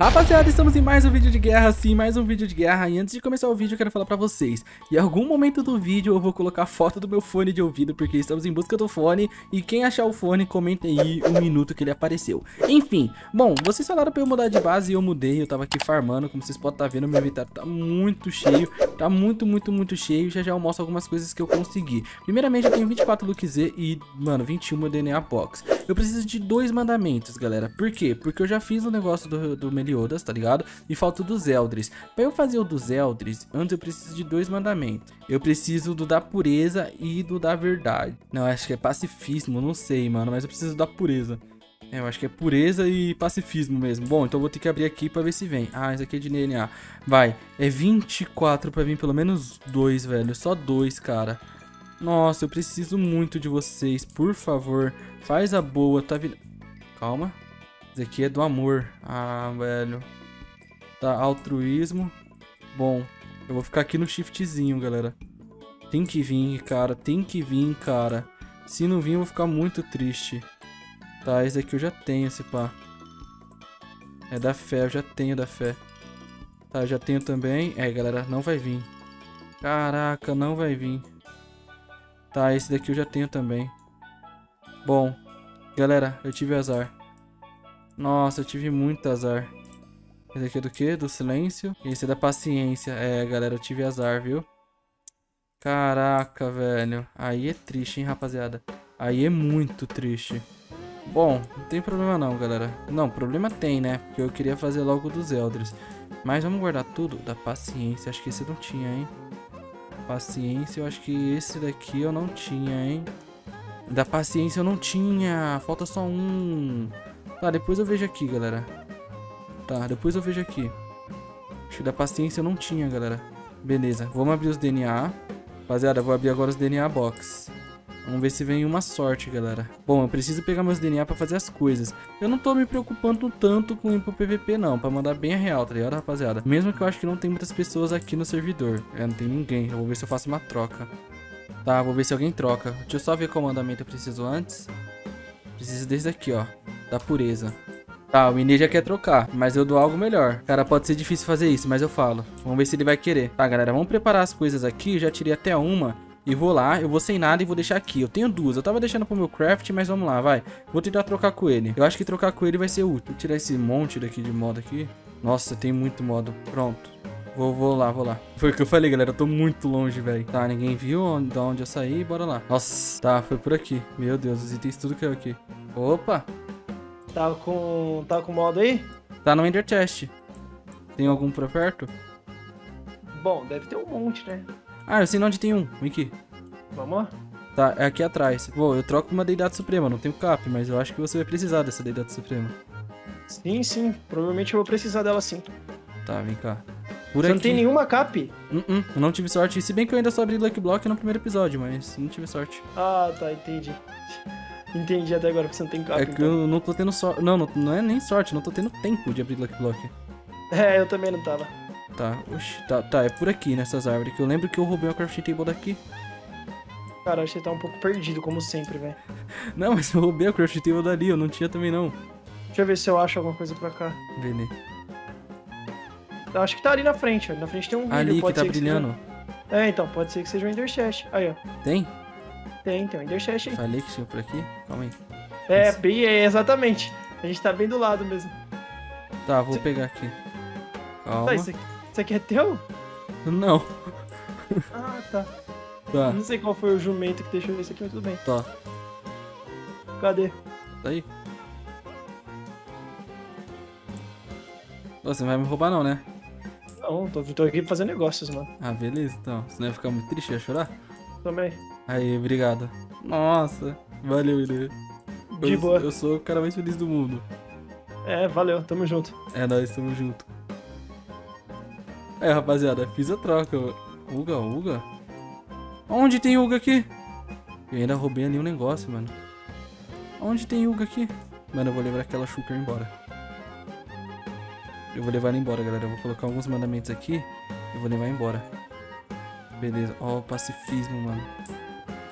Rapaziada, estamos em mais um vídeo de guerra, sim, mais um vídeo de guerra. E antes de começar o vídeo, eu quero falar pra vocês: em algum momento do vídeo eu vou colocar a foto do meu fone de ouvido, porque estamos em busca do fone. E quem achar o fone, comenta aí o minuto que ele apareceu. Enfim, bom, vocês falaram pra eu mudar de base e eu mudei. Eu tava aqui farmando, como vocês podem estar vendo, meu inventário tá muito cheio. Tá muito cheio. Já eu mostro algumas coisas que eu consegui. Primeiramente, eu tenho 24 Luck Z e, mano, 21 DNA Box. Eu preciso de 2 mandamentos, galera. Por quê? Porque eu já fiz um negócio do Meliodas, tá ligado? E falta o do Zeldris. Pra eu fazer o do Zeldris, antes eu preciso de 2 mandamentos. Eu preciso do da pureza e do da verdade. Não, acho que é pacifismo, não sei, mano. Mas eu preciso da pureza. É, eu acho que é pureza e pacifismo mesmo. Bom, então eu vou ter que abrir aqui pra ver se vem. Ah, isso aqui é de DNA. Vai, é 24 pra vir pelo menos 2, velho. Só 2, cara. Nossa, eu preciso muito de vocês. Por favor, faz a boa. Tá vindo... Calma. Isso aqui é do amor. Ah, velho. Tá, altruísmo. Bom, eu vou ficar aqui no shiftzinho, galera. Tem que vir, cara. Tem que vir, cara. Se não vir, eu vou ficar muito triste. Tá, esse aqui eu já tenho, esse pá. É da fé, eu já tenho da fé. Tá, eu já tenho também. É, galera, não vai vir. Caraca, não vai vir. Tá, esse daqui eu já tenho também. Bom, galera, eu tive azar. Nossa, eu tive muito azar. Esse aqui é do quê? Do silêncio. Esse é da paciência. É, galera, eu tive azar, viu? Caraca, velho. Aí é triste, hein, rapaziada. Aí é muito triste. Bom, não tem problema não, galera. Não, problema tem, né? Porque eu queria fazer logo dos Eldris. Mas vamos guardar tudo da paciência. Acho que esse não tinha, hein? Paciência, eu acho que esse daqui eu não tinha, hein? Da paciência eu não tinha. Falta só um. Tá, depois eu vejo aqui, galera. Tá, depois eu vejo aqui. Acho que da paciência eu não tinha, galera. Beleza, vamos abrir os DNA. Rapaziada, vou abrir agora os DNA Box. Vamos ver se vem uma sorte, galera. Bom, eu preciso pegar meus DNA pra fazer as coisas. Eu não tô me preocupando tanto com ir pro PVP, não. Pra mandar bem a real, tá ligado, rapaziada? Mesmo que eu acho que não tem muitas pessoas aqui no servidor. É, não tem ninguém. Eu vou ver se eu faço uma troca. Tá, vou ver se alguém troca. Deixa eu só ver qual mandamento eu preciso antes. Preciso desse aqui, ó. Da pureza. Tá, o Inê já quer trocar, mas eu dou algo melhor. Cara, pode ser difícil fazer isso, mas eu falo. Vamos ver se ele vai querer. Tá, galera, vamos preparar as coisas aqui. Eu já tirei até uma. E vou lá, eu vou sem nada e vou deixar aqui. Eu tenho duas, eu tava deixando pro meu craft, mas vamos lá, vai. Vou tentar trocar com ele. Eu acho que trocar com ele vai ser útil. Vou tirar esse monte daqui de modo aqui. Nossa, tem muito modo. Pronto. Vou lá. Foi o que eu falei, galera. Eu tô muito longe, velho. Tá, ninguém viu de onde eu saí. Bora lá. Nossa, tá, foi por aqui. Meu Deus, os itens tudo caiu aqui. Opa. Tá com modo aí? Tá no Ender Chest. Tem algum por perto? Bom, deve ter um monte, né? Ah, eu sei onde tem um. Vem aqui. Vamos lá? Tá, é aqui atrás. Pô, eu troco uma deidade suprema. Não tenho cap, mas eu acho que você vai precisar dessa deidade suprema. Sim. Provavelmente eu vou precisar dela sim. Tá, vem cá. Por você aqui. Não tem nenhuma cap? Eu não tive sorte. Se bem que eu ainda só abri Lucky Block no primeiro episódio, mas não tive sorte. Ah, tá, entendi. Entendi até agora, porque você não tem cap. É que então. Eu não tô tendo sorte. Não é nem sorte. Não tô tendo tempo de abrir Lucky Block. É, eu também não tava. Tá, oxi, tá, é por aqui nessas árvores que eu lembro que eu roubei uma crafting table daqui. Cara, você tá um pouco perdido, como sempre, velho. Não, mas eu roubei a crafting table dali, eu não tinha também não. Deixa eu ver se eu acho alguma coisa pra cá. Beleza. Eu acho que tá ali na frente, ó. Na frente tem um ali vidro, pode que tá ser brilhando. Que seja... É, então, pode ser que seja um Ender Chest. Aí, ó. Tem? Tem um Ender Chest aí. Falei que tinha por aqui? Calma aí. É, bem, exatamente. A gente tá bem do lado mesmo. Tá, vou pegar aqui. Calma. Tá, isso aqui é teu? Não. Ah, tá. Não sei qual foi o jumento que deixou isso aqui, mas tudo bem. Tá. Cadê? Tá aí. Você não vai me roubar não, né? Não, tô aqui pra fazer negócios, mano. Ah, beleza, então. Você não ia ficar muito triste, ia chorar? Também. Aí, obrigado. Nossa, valeu, Inê. De boa. Eu sou o cara mais feliz do mundo. É, valeu, tamo junto. É, nós tamo junto. É, rapaziada, fiz a troca. Uga? Onde tem Uga aqui? Eu ainda roubei ali um negócio, mano. Onde tem Uga aqui? Mano, eu vou levar aquela shulker embora. Eu vou levar ela embora, galera. Eu vou colocar alguns mandamentos aqui e vou levar embora. Beleza. Ó, pacifismo, mano.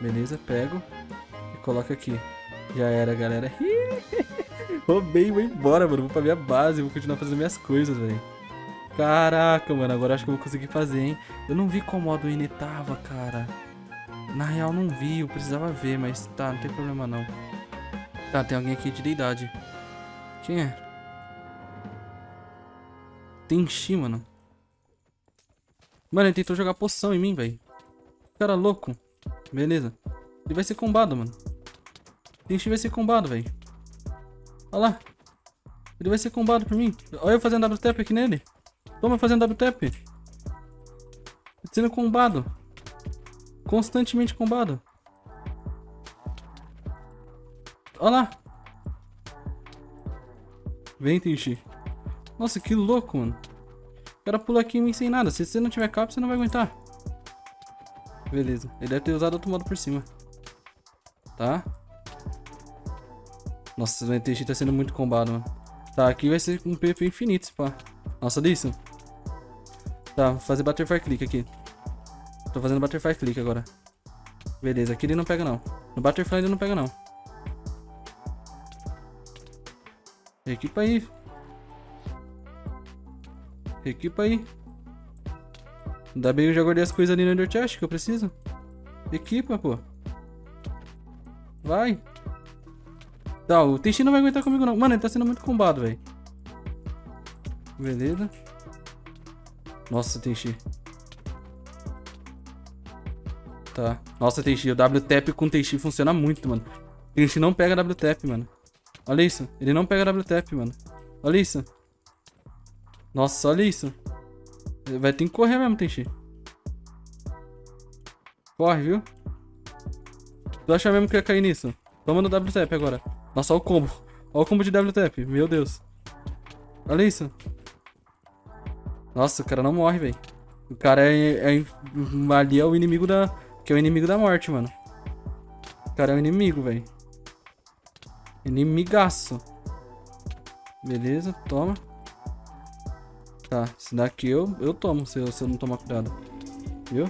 Beleza, pego e coloco aqui. Já era, galera. Roubei, vou embora, mano. Vou pra minha base, vou continuar fazendo minhas coisas, velho. Caraca, mano, agora acho que eu vou conseguir fazer, hein. Eu não vi como o Inê tava, cara. Na real, não vi, eu precisava ver, mas tá, não tem problema não. Tá, tem alguém aqui de deidade. Quem é? Tenshi, mano. Mano, ele tentou jogar poção em mim, velho. Cara louco. Beleza. Ele vai ser combado, mano. Tenshi vai ser combado, velho. Olha lá. Ele vai ser combado por mim. Olha eu fazendo W-Tap aqui nele. Toma fazendo W-Tap. Sendo combado. Constantemente combado. Olha lá. Vem, Tenshi. Nossa, que louco, mano. O cara pula aqui em mim sem nada. Se você não tiver capa, você não vai aguentar. Beleza. Ele deve ter usado outro modo por cima. Tá. Nossa, o Tenshi tá sendo muito combado, mano. Tá, aqui vai ser um PP infinito, pá. Nossa, olha isso. Tá, vou fazer Butterfly Click aqui. Tô fazendo Butterfly Click agora. Beleza, aqui ele não pega não. No Butterfly ele não pega não. Equipa aí. Equipa aí. Ainda bem que eu já guardei as coisas ali no Ender Chest que eu preciso. Equipa, pô. Vai. Tá, o Tenshi não vai aguentar comigo não. Mano, ele tá sendo muito combado, velho. Beleza. Nossa, Tenshi. Tá. Nossa, Tenshi. O W-Tap com Tenshi funciona muito, mano. Tenshi não pega W-Tap, mano. Olha isso. Ele não pega W-Tap, mano. Olha isso. Nossa, olha isso. Ele vai ter que correr mesmo, Tenshi. Corre, viu? Tu acha mesmo que ia cair nisso? Toma no W-Tap agora. Nossa, olha o combo. Olha o combo de W-Tap. Meu Deus. Olha isso. Nossa, o cara não morre, velho. O cara ali é o inimigo da... Que é o inimigo da morte, mano. O cara é o inimigo, velho. Inimigaço. Beleza, toma. Tá, esse daqui eu tomo se eu não tomar cuidado. Viu?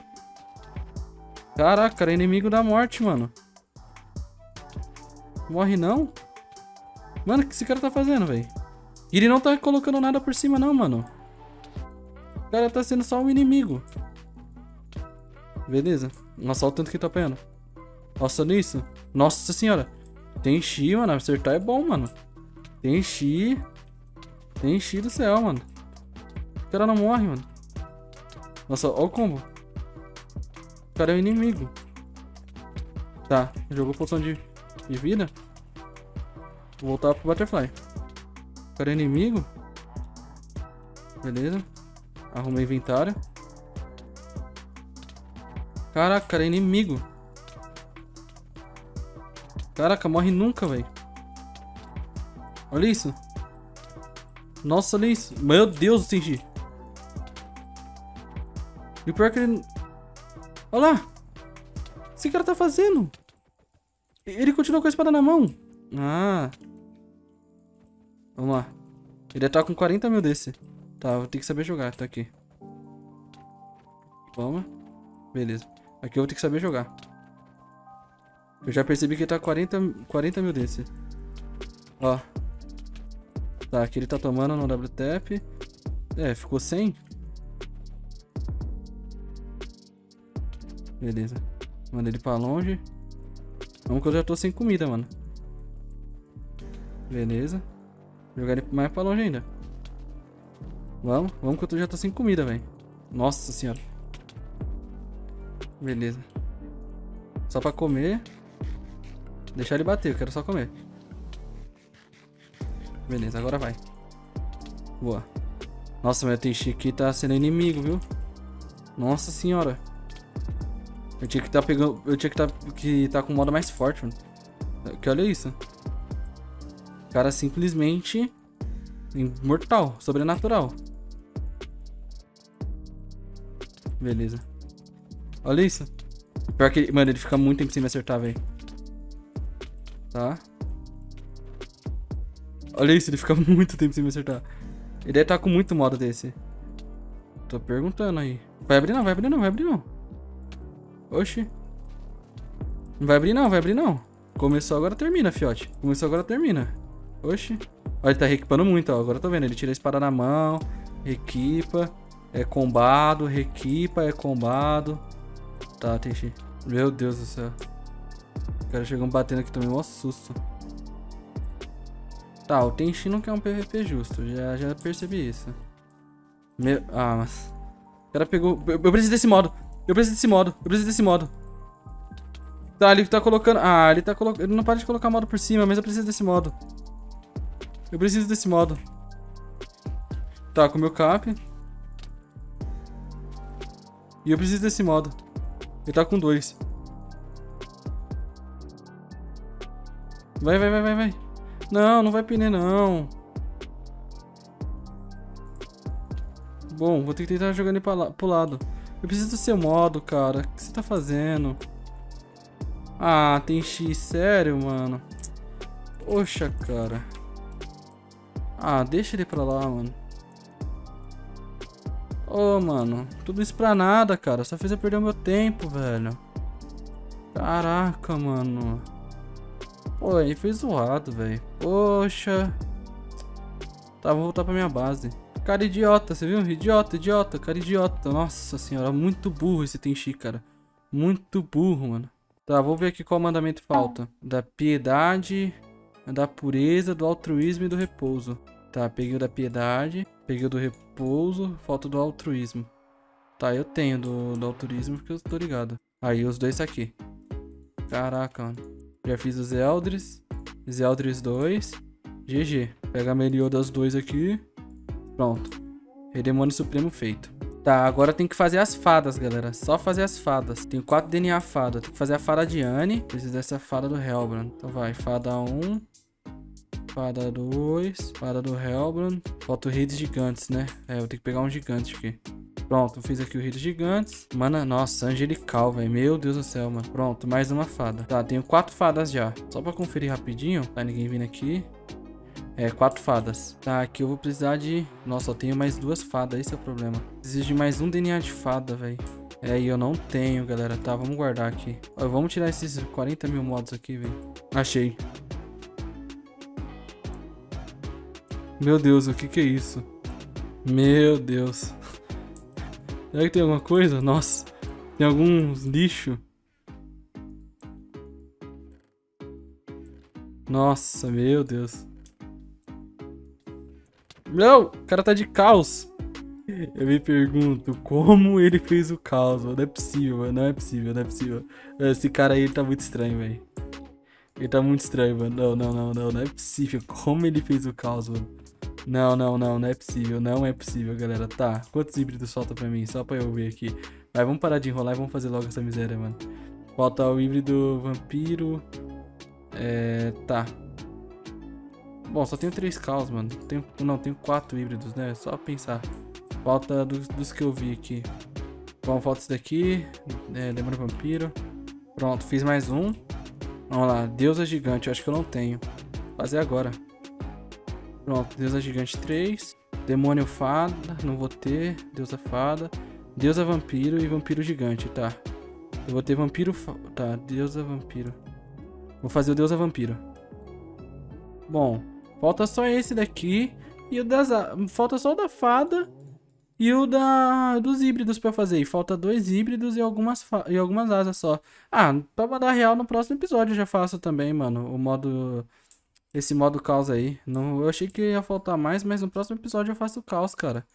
Caraca, cara é inimigo da morte, mano. Morre não? Mano, o que esse cara tá fazendo, velho? E ele não tá colocando nada por cima não, mano. O cara tá sendo só um inimigo. Beleza. Nossa, olha o tanto que ele tá apanhando. Nossa, olha isso. Nossa senhora. Tenshi, mano. Acertar é bom, mano. Tenshi. Tenshi do céu, mano. O cara não morre, mano. Nossa, olha o combo. O cara é um inimigo. Tá, jogou poção de vida. Vou voltar pro Butterfly. O cara é inimigo. Beleza. Arrumei inventário. Caraca, cara é inimigo. Caraca, morre nunca, velho. Olha isso. Nossa, olha isso. Meu Deus, o Tenshi. E o pior que ele... Olha lá. O que esse cara tá fazendo? Ele continua com a espada na mão. Ah. Vamos lá. Ele tá com 40 mil desse. Tá, vou ter que saber jogar. Tá aqui. Toma. Beleza. Aqui eu vou ter que saber jogar. Eu já percebi que ele tá com 40 mil desse. Ó. Tá, aqui ele tá tomando no W-Tap. É, ficou 100. Beleza. Manda ele pra longe. Vamos que eu já tô sem comida, mano. Beleza. Jogar ele mais pra longe ainda. Vamos, vamos que eu já tô sem comida, velho. Nossa senhora. Beleza. Só pra comer. Deixar ele bater, eu quero só comer. Beleza, agora vai. Boa. Nossa, meu Tenshi aqui tá sendo inimigo, viu? Nossa senhora. Eu tinha que tá pegando. Eu tinha que tá com moda mais forte, mano. Que olha isso. O cara simplesmente imortal, sobrenatural. Beleza. Olha isso. Pior que ele, mano, ele fica muito tempo sem me acertar, velho. Tá. Olha isso, ele fica muito tempo sem me acertar. Ele deve tá com muito modo desse. Tô perguntando aí. Vai abrir não, vai abrir não, vai abrir não. Oxi. Não vai abrir não, vai abrir não. Começou agora, termina, fiote. Começou agora, termina. Oxi. Olha, ele tá reequipando muito, ó. Agora eu tô vendo. Ele tira a espada na mão, reequipa. É combado, reequipa, é combado. Tá, Tenshi. Meu Deus do céu. Os caras chegam batendo aqui, tomei um susto. Tá, o Tenshi não quer um PVP justo. Já percebi isso. Meu... Ah, mas... O cara pegou... Eu preciso desse modo. Eu preciso desse modo. Eu preciso desse modo. Tá, ele tá colocando... Ah, ele tá colocando... Ele não para de colocar modo por cima, mas eu preciso desse modo. Eu preciso desse modo. Tá, com o meu cap. E eu preciso desse modo. Ele tá com 2. Vai, vai, vai, vai, vai. Não, não vai piner, não. Bom, vou ter que tentar jogar ele pro lado. Eu preciso do seu modo, cara. O que você tá fazendo? Ah, tem X. Sério, mano. Poxa, cara. Ah, deixa ele pra lá, mano. Ô, mano. Tudo isso pra nada, cara. Só fez eu perder o meu tempo, velho. Caraca, mano. Pô, aí foi zoado, velho. Poxa. Tá, vou voltar pra minha base. Cara idiota, você viu? Idiota, idiota, cara idiota. Nossa senhora, muito burro esse Tenshi, cara. Muito burro, mano. Tá, vou ver aqui qual mandamento falta. Da piedade, da pureza, do altruísmo e do repouso. Tá, peguei o da piedade, peguei o do repouso, falta do altruísmo. Tá, eu tenho do altruísmo porque eu tô ligado. Aí os dois aqui. Caraca, mano. Já fiz o Zeldris. Zeldris 2. GG. Pega a melhor das 2 aqui. Pronto. Redemônio Supremo feito. Tá, agora tem que fazer as fadas, galera. Só fazer as fadas. Tem 4 DNA fada. Tem que fazer a fada de Anne. Preciso dessa fada do Helbrand. Então vai. Fada 1. Fada 2. Fada do Helbrand. Falta o rei dos gigantes, né? É, eu tenho que pegar um gigante aqui. Pronto, fiz aqui o rei dos gigantes. Mano, nossa, angelical, velho. Meu Deus do céu, mano. Pronto, mais uma fada. Tá, tenho 4 fadas já. Só pra conferir rapidinho. Tá, ninguém vindo aqui. É, 4 fadas. Tá, aqui eu vou precisar de... Nossa, só tenho mais 2 fadas. Esse é o problema. Preciso de mais um DNA de fada, velho. É, e eu não tenho, galera. Tá, vamos guardar aqui. Ó, vamos tirar esses 40 mil modos aqui, velho. Achei. Meu Deus, o que é isso? Meu Deus. Será que tem alguma coisa? Nossa, tem alguns lixo. Nossa, meu Deus. Não, o cara tá de caos. Eu me pergunto como ele fez o caos. Não é possível, não é possível, não é possível. Esse cara aí tá muito estranho, velho. Ele tá muito estranho, mano. Não, não, não, não, não é possível. Como ele fez o caos, mano. Não, não, não, não é possível, não é possível, galera. Tá, quantos híbridos falta pra mim? Só pra eu ver aqui. Mas vamos parar de enrolar e vamos fazer logo essa miséria, mano. Falta o híbrido vampiro. É, tá. Bom, só tenho 3 caos, mano. Tenho 4 híbridos, né? É só pensar. Falta dos que eu vi aqui. Bom, falta esse daqui. É, lembra o vampiro. Pronto, fiz mais um. Vamos lá, deusa gigante, eu acho que eu não tenho. Vou fazer agora. Pronto, deusa gigante 3, demônio fada, não vou ter, deusa fada, deusa vampiro e vampiro gigante, tá. Eu vou ter vampiro, tá, deusa vampiro. Vou fazer o deusa vampiro. Bom, falta só esse daqui e o das... Falta só o da fada e o dos híbridos pra fazer. E falta 2 híbridos e algumas asas só. Ah, pra mandar real no próximo episódio eu já faço também, mano, o modo... Esse modo caos aí. Não, eu achei que ia faltar mais, mas no próximo episódio eu faço o caos, cara.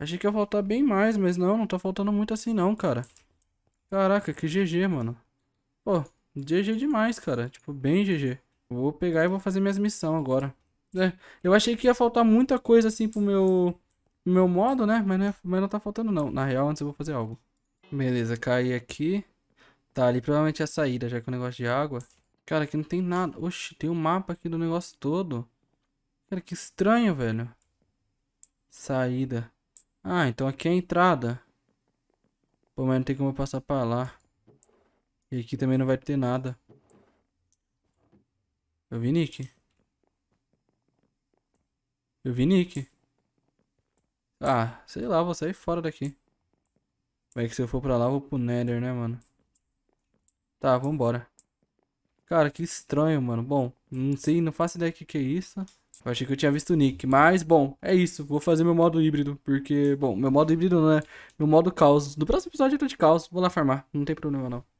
Achei que ia faltar bem mais, mas não, não tá faltando muito assim não, cara. Caraca, que GG, mano. Pô, GG demais, cara. Tipo, bem GG. Vou pegar e vou fazer minhas missões agora. É, eu achei que ia faltar muita coisa assim pro meu modo, né? Mas não tá faltando não. Na real, antes eu vou fazer algo. Beleza, caí aqui. Tá, ali provavelmente é a saída, já que é um negócio de água. Cara, aqui não tem nada. Oxi, tem um mapa aqui do negócio todo. Cara, que estranho, velho. Saída. Ah, então aqui é a entrada. Pô, mas não tem como eu passar pra lá. E aqui também não vai ter nada. Eu vi Nick. Eu vi Nick. Ah, sei lá, vou sair fora daqui. Vai que se eu for pra lá, eu vou pro Nether, né, mano? Tá, vambora. Cara, que estranho, mano. Bom, Não sei, não faço ideia do que é isso. Eu achei que eu tinha visto o nick, mas bom, é isso. Vou fazer meu modo híbrido, porque, bom, meu modo híbrido não é, meu modo caos. No próximo episódio eu tô de caos, vou lá farmar, não tem problema não.